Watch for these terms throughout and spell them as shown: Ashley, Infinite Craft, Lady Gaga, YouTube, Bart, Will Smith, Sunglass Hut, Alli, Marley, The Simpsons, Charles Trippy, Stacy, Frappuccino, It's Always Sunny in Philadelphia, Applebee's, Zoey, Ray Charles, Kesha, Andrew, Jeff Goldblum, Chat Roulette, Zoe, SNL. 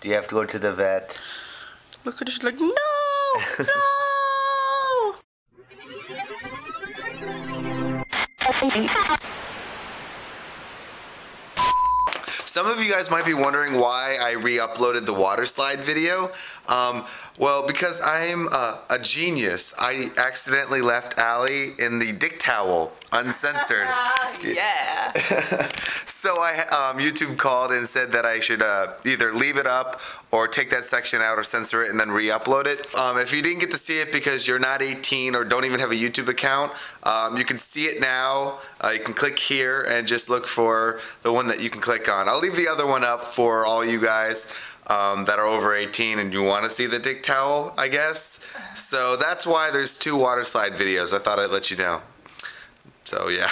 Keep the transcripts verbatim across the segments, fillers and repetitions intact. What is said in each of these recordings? Do you have to go to the vet? Look at her, she's like, no, no! Some of you guys might be wondering why I re-uploaded the water slide video. Um, well, because I'm uh, a genius. I accidentally left Allie in the dick towel, uncensored. Yeah. So I, um, YouTube called and said that I should uh, either leave it up or take that section out or censor it and then re-upload it. Um, if you didn't get to see it because you're not eighteen or don't even have a YouTube account, um, you can see it now. Uh, you can click here and just look for the one that you can click on. I'll I'll leave the other one up for all you guys um, that are over eighteen and you want to see the dick towel, I guess. So that's why there's two water slide videos. I thought I'd let you know. So yeah,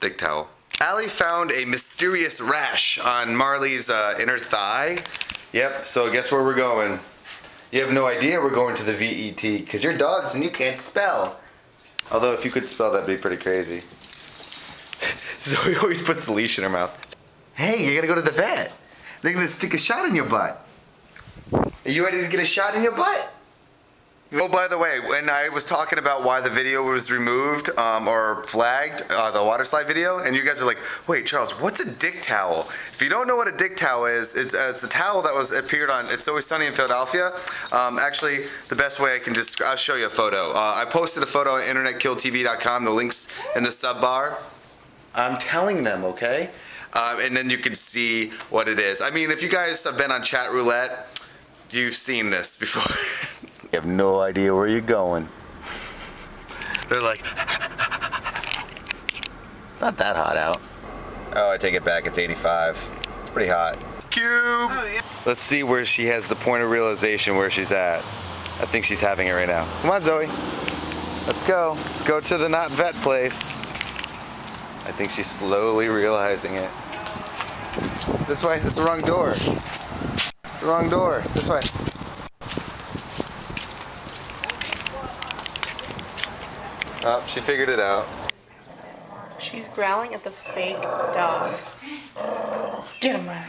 dick towel. Allie found a mysterious rash on Marley's uh, inner thigh. Yep, so guess where we're going? You have no idea we're going to the V E T because you're dogs and you can't spell. Although if you could spell, that'd be pretty crazy. Zoe always puts the leash in her mouth. Hey, you're gonna go to the vet. They're gonna stick a shot in your butt. Are you ready to get a shot in your butt? Oh, by the way, when I was talking about why the video was removed um, or flagged, uh, the water slide video, and you guys are like, wait, Charles, what's a dick towel? If you don't know what a dick towel is, it's, uh, it's a towel that was appeared on It's Always Sunny in Philadelphia. Um, actually, the best way I can just, I'll show you a photo. Uh, I posted a photo on internet kill T V dot com, the link's in the sub bar. I'm telling them, okay? Um, and then you can see what it is. I mean, if you guys have been on Chat Roulette, you've seen this before. You have no idea where you're going. They're like, it's not that hot out. Oh, I take it back, it's eighty-five. It's pretty hot. Cube! Oh, yeah. Let's see where she has the point of realization where she's at. I think she's having it right now. Come on, Zoe. Let's go. Let's go to the not vet place. I think she's slowly realizing it. This way, it's the wrong door. It's the wrong door, this way. Oh, she figured it out. She's growling at the fake dog. Get him, Mark.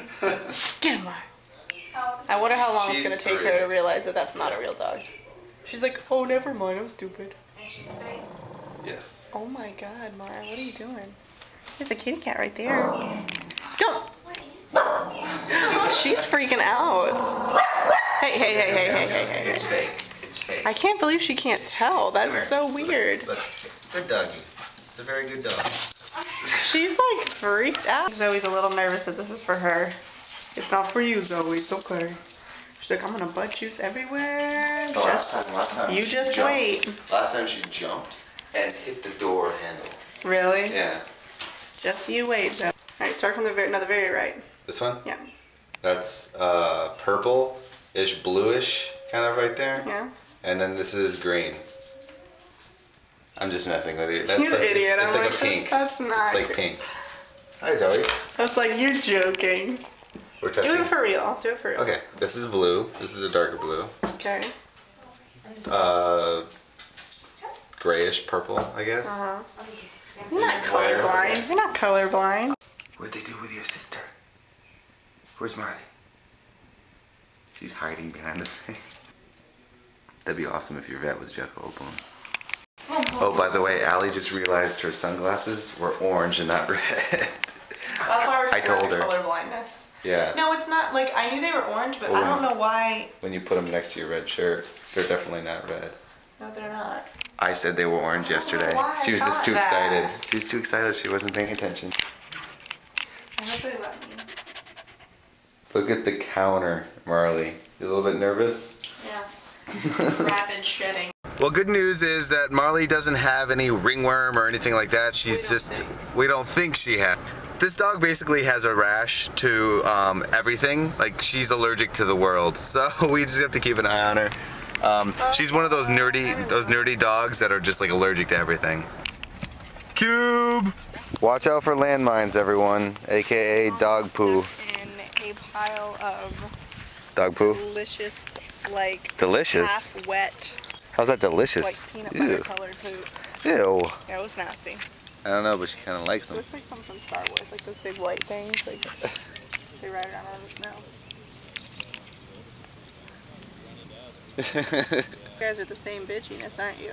Get him, Mark. I wonder how long she's it's gonna take three. her to realize that that's not a real dog. She's like, oh, never mind, I'm stupid. And she's fake. Yes. Oh my God, Mara, what are you doing? There's a kitty cat right there. Don't! What is that? She's freaking out. Hey, hey, hey, hey, hey, hey, hey. It's hey. fake. It's fake. I can't believe she can't it's tell. That's Come so here. weird. Look, look. Good doggy. It's a very good dog. She's like freaked out. Zoe's a little nervous that this is for her. It's not for you, Zoe. It's okay. She's like, I'm gonna butt juice everywhere. The last time, last time. You just jumped. wait. Last time she jumped and hit the door handle. Really? Yeah. Just you wait, though. All right, start from the very, no, the very right. This one? Yeah. That's uh, purple-ish, bluish, kind of right there. Yeah. And then this is green. I'm just messing with you. That's you like, idiot. It's, it's I'm like, like a pink. That's not. It's like pink. Hi, Zoe. That's like, you're joking. We're testing. Do it for real. Do it for real. Okay. This is blue. This is a darker blue. Okay. Uh... Grayish purple, I guess. Uh-huh. You're not colorblind. You're not colorblind. What'd they do with your sister? Where's Marley? She's hiding behind the thing. That'd be awesome if your vet was Jeff Goldblum. Oh, by the way, Allie just realized her sunglasses were orange and not red. That's why we're I told her colorblindness. Yeah. No, it's not. Like I knew they were orange, but well, I don't know why. When you put them next to your red shirt, they're definitely not red. No, they're not. I said they were orange yesterday. Why? She was just too that. excited. She was too excited. She wasn't paying attention. I hope they love me. Look at the counter, Marley. You a little bit nervous? Yeah. Rapid shedding. Well, good news is that Marley doesn't have any ringworm or anything like that. She's we just, think. we don't think she has. This dog basically has a rash to um, everything. Like, she's allergic to the world. So we just have to keep an eye on her. Um, she's one of those nerdy, those nerdy dogs that are just like allergic to everything. Cube! Watch out for landmines, everyone, aka dog poo. In a pile of dog poo. Delicious, like delicious. Half wet. How's that delicious? Like peanut butter colored poo. Ew. Yeah, it was nasty. I don't know, but she kind of likes them. It looks like something from Star Wars, like those big white things. Like they ride around on the snow. You guys are the same bitchiness, aren't you?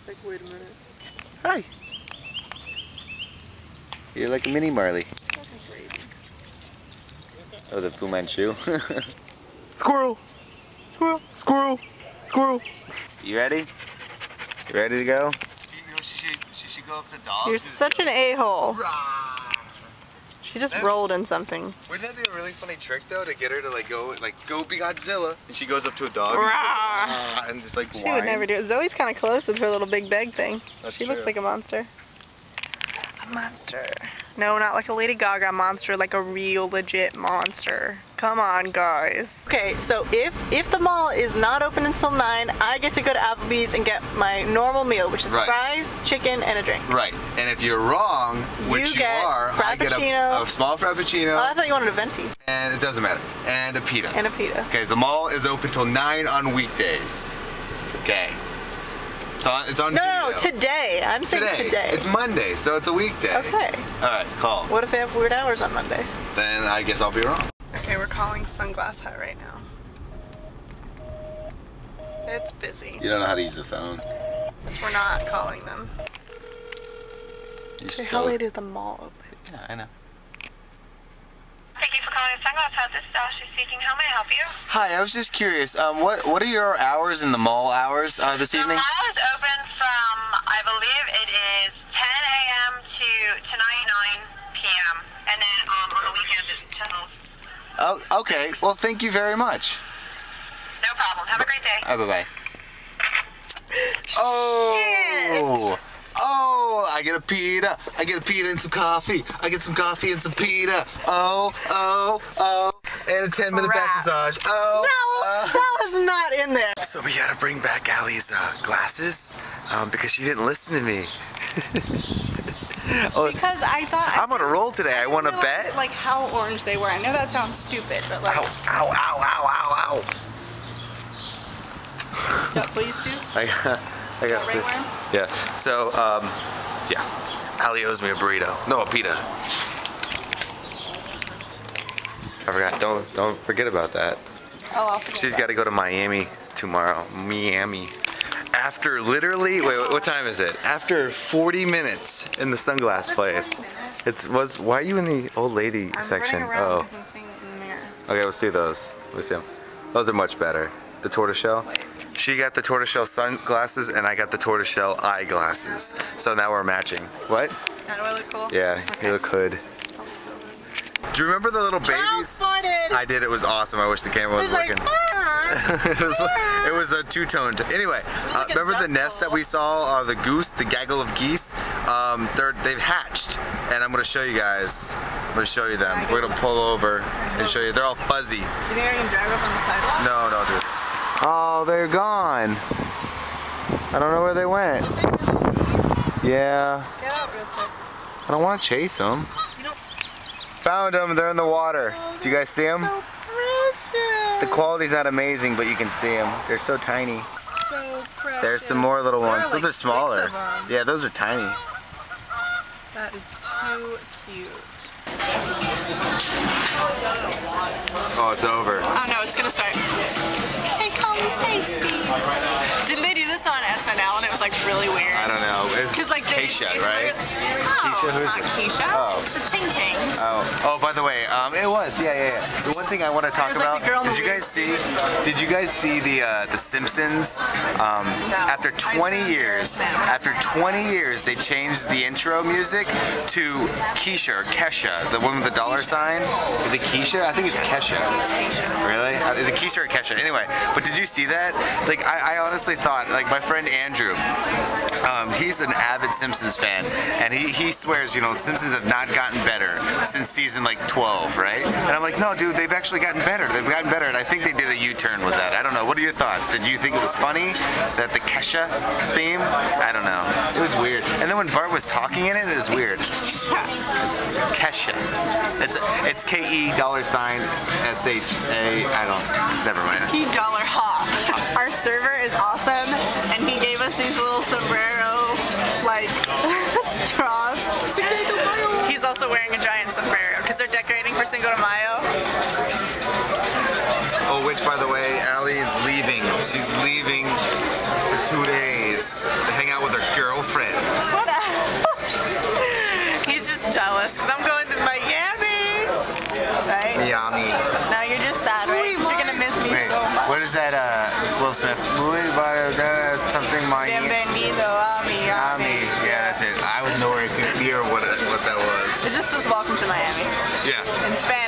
It's like, wait a minute. Hi. You're like a mini Marley. That's crazy. Oh, the Fu Manchu. Squirrel! Squirrel! Squirrel! Squirrel! You ready? You ready to go? She, you know, she, should, she should go up the dog. You're such an a-hole. She just that, rolled in something. Wouldn't that be a really funny trick though, to get her to like go like go be Godzilla? And she goes up to a dog and, and just like whines. She would never do it. Zoe's kind of close with her little big bag thing. That's she true. Looks like a monster. A monster. No, not like a Lady Gaga monster, like a real legit monster. Come on, guys. Okay, so if if the mall is not open until nine, I get to go to Applebee's and get my normal meal, which is right. fries, chicken, and a drink. Right. And if you're wrong, which you, you are, I get a, a small frappuccino. Oh, I thought you wanted a venti. And it doesn't matter. And a pita. And a pita. Okay, the mall is open till nine on weekdays. Okay. It's on, it's on no, no, no, today. I'm saying today. today. It's Monday, so it's a weekday. Okay. All right, call. What if they have weird hours on Monday? Then I guess I'll be wrong. Okay, we're calling Sunglass Hut right now. It's busy. You don't know how to use the phone. Because we're not calling them. You're okay, so... How late is the mall open? Yeah, I know. Thank you for calling Sunglass Hut. This is Ashley speaking. How may I help you? Hi, I was just curious. Um, what what are your hours in the mall hours uh, this the evening? The mall is open from, I believe it is ten a m to tonight nine p m And then um, on the weekend it's ten. Oh, okay. Well, thank you very much. No problem. Have a great day. Oh, bye-bye. Oh! Shit. Oh! I get a pita. I get a pita and some coffee. I get some coffee and some pita. Oh, oh, oh. And a ten-minute back massage. Oh! No! Uh. That was not in there. So we gotta bring back Allie's uh, glasses um, because she didn't listen to me. Oh, because I thought I'm on a roll today. I, I want to bet like how orange they were. I know that sounds stupid, but like ow, ow, ow, ow, ow, ow. Got fleas too? I got, I got fleas. Yeah. So, um, yeah. Allie owes me a burrito. No, a pita. I forgot. Don't don't forget about that. Oh, I'll forget. She's got to go to Miami tomorrow. Miami. After literally, wait, what time is it? After forty minutes in the Sunglass place. It was, why are you in the old lady I'm section? Oh. I'm seeing it in the mirror. Okay, we'll see those. We'll see them. Those are much better. The tortoiseshell. Wait. She got the tortoiseshell sunglasses and I got the tortoiseshell eyeglasses. So now we're matching. What? Now do I look cool? Yeah, okay. You look hood. Do you remember the little babies? I did. It was awesome. I wish the camera was working. Like, it, was, it was a two-toned. Anyway, uh, like remember the nest that we saw? Uh, the goose, the gaggle of geese. Um, they're they've hatched, and I'm gonna show you guys. I'm gonna show you them. We're gonna pull over and show you. They're all fuzzy. Do you think I can drive up on the sidewalk? No, no, dude. Oh, they're gone. I don't know where they went. Yeah. Get out real quick. I don't want to chase them. Found them, they're in the water. Oh, do you guys see them? So precious. The quality's not amazing, but you can see them. They're so tiny. So precious. There's some more little ones. Those like are smaller. Yeah, those are tiny. That is too cute. Oh, it's over. Oh no, it's gonna start. Hey, call me Stacy. Didn't they do this on S N L and it was like really weird? I don't know. Because like they Kesha, it's right? Kesha, it's not Kesha. Oh. It's the Ting Tings. Oh. Oh, by the way, um, it was. Yeah, yeah, yeah. The one thing I want to talk about. Did you guys see? Did you guys see the uh, the Simpsons? Um, after twenty years, after twenty years, they changed the intro music to Kesha or Kesha, the one with the dollar sign. Is it Kesha? I think it's Kesha. Really? Is it Kesha or Kesha? Anyway, but did you see that? Like, I, I honestly thought, like, my friend Andrew, um, he's an avid Simpsons fan, and he he swears, you know, Simpsons have not gotten better since season like twelve, right? And I'm like, no, dude, they've actually gotten better. They've gotten better, and I think they did a U-turn with that. I don't know. What are your thoughts? Did you think it was funny that the Kesha theme? I don't know. It was weird. And then when Bart was talking in it, it was weird. Kesha. It's it's K E dollar sign S H A. I don't. Never mind. He dollar ha. Our server is awesome, and he gave us these little sombrero like straws. He's also wearing a giant sombrero because they're decorating for Cinco de Mayo. Oh wait. which, by the way, Allie is leaving. She's leaving for two days to hang out with her girlfriend. What a... He's just jealous because I'm going to Miami. Right? Miami. Now you're just sad, right? You're going to miss me. Wait, so much. What is that, uh, Will Smith? Louis, something Miami. Bienvenido a Miami. Yeah, that's it. I was nowhere near what, what that was. It just says welcome to Miami. Yeah. In Spanish.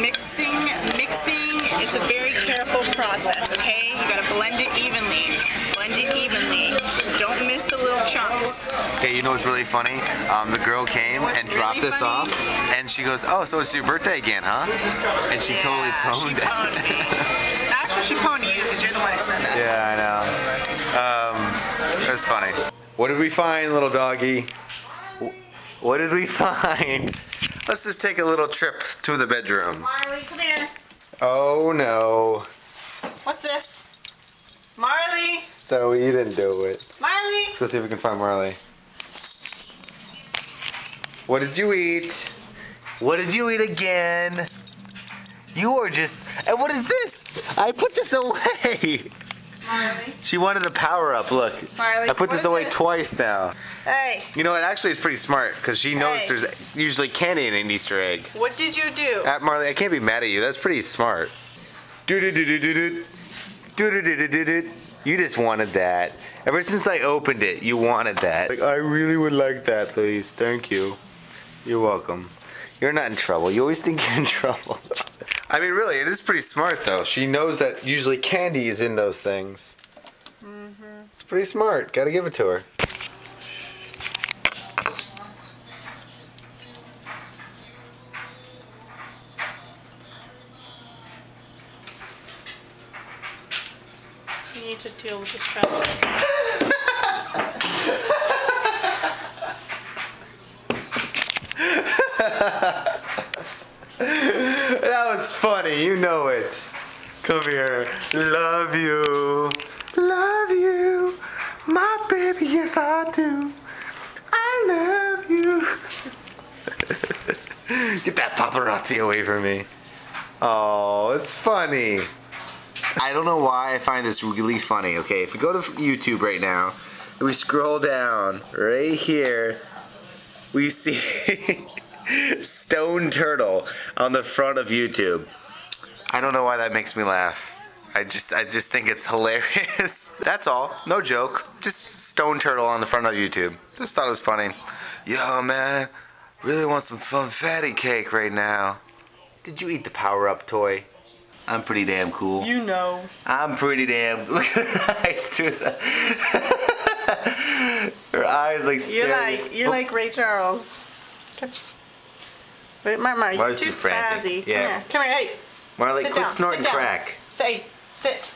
Mixing, mixing, it's a very careful process, okay? You gotta blend it evenly. Blend it evenly. Don't miss the little chunks. Okay, you know what's really funny? Um, the girl came and dropped this off, and she goes, oh, so it's your birthday again, huh? And she totally pwned it. Actually, she pwned you because you're the one that said that. Yeah, I know. Um, it was funny. What did we find, little doggy? What did we find? Let's just take a little trip to the bedroom. Marley, come here. Oh no. What's this? Marley! No, you didn't do it. Marley! Let's go see if we can find Marley. What did you eat? What did you eat again? You are just... And what is this? I put this away! Marley. She wanted a power up. Look, Marley, I put this away this? twice now. Hey. You know what? Actually, it's pretty smart because she knows hey. there's usually candy in an Easter egg. What did you do? At Marley, I can't be mad at you. That's pretty smart. Do do do do do do do do do do. You just wanted that. Ever since I opened it, you wanted that. Like, I really would like that, please. Thank you. You're welcome. You're not in trouble. You always think you're in trouble. I mean, really, it is pretty smart, though. She knows that usually candy is in those things. Mm-hmm. It's pretty smart. Gotta give it to her. You need to deal with this problem. That was funny, you know it. Come here. Love you. Love you. My baby, yes I do. I love you. Get that paparazzi away from me. Oh, it's funny. I don't know why I find this really funny, okay? If we go to YouTube right now, and we scroll down right here, we see... Stone turtle on the front of YouTube. I don't know why that makes me laugh. I just I just think it's hilarious. That's all. No joke. Just stone turtle on the front of YouTube. Just thought it was funny. Yo man, really want some funfetti cake right now. Did you eat the power up toy? I'm pretty damn cool. You know. I'm pretty damn look at her eyes too. Her eyes like staring. You're like you're like Ray Charles. Wait, Marley, you're too spazzy. Yeah. Come here, come here, hey. Marley, quit snorting crack. Say, sit.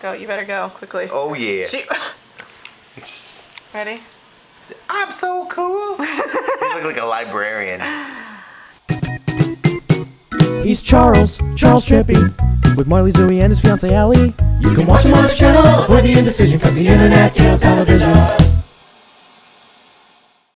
Go, you better go, quickly. Oh, yeah. She Ready? I'm so cool. You look like a librarian. He's Charles, Charles Trippy, with Marley, Zooey, and his fiancée, Allie. You can watch him on his channel, avoid the indecision, cause the internet killed television.